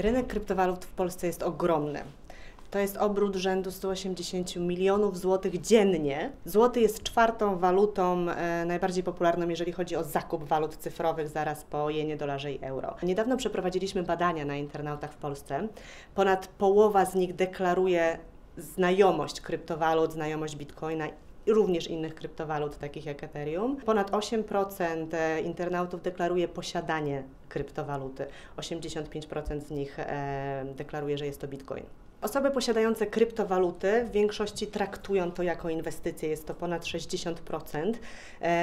Rynek kryptowalut w Polsce jest ogromny. To jest obrót rzędu 180 milionów złotych dziennie. Złoty jest czwartą walutą najbardziej popularną, jeżeli chodzi o zakup walut cyfrowych, zaraz po jenie, dolarze i euro. Niedawno przeprowadziliśmy badania na internautach w Polsce. Ponad połowa z nich deklaruje znajomość kryptowalut, znajomość bitcoina i również innych kryptowalut, takich jak Ethereum. Ponad 8% internautów deklaruje posiadanie kryptowaluty. 85% z nich deklaruje, że jest to bitcoin. Osoby posiadające kryptowaluty w większości traktują to jako inwestycje, jest to ponad 60%,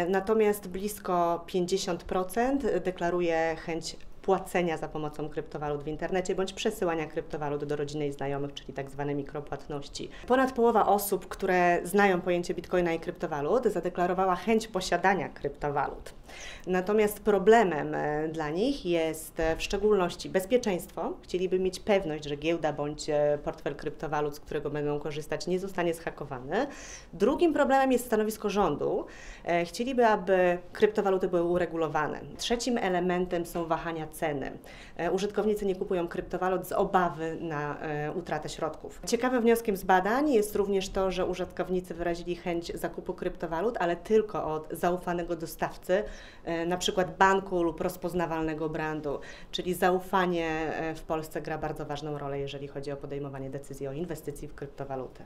natomiast blisko 50% deklaruje chęć płacenia za pomocą kryptowalut w internecie bądź przesyłania kryptowalut do rodziny i znajomych, czyli tak zwane mikropłatności. Ponad połowa osób, które znają pojęcie bitcoina i kryptowalut, zadeklarowała chęć posiadania kryptowalut. Natomiast problemem dla nich jest w szczególności bezpieczeństwo. Chcieliby mieć pewność, że giełda bądź portfel kryptowalut, z którego będą korzystać, nie zostanie zhakowany. Drugim problemem jest stanowisko rządu. Chcieliby, aby kryptowaluty były uregulowane. Trzecim elementem są wahania ceny. Użytkownicy nie kupują kryptowalut z obawy na utratę środków. Ciekawym wnioskiem z badań jest również to, że użytkownicy wyrazili chęć zakupu kryptowalut, ale tylko od zaufanego dostawcy, na przykład banku lub rozpoznawalnego brandu, czyli zaufanie w Polsce gra bardzo ważną rolę, jeżeli chodzi o podejmowanie decyzji o inwestycji w kryptowaluty.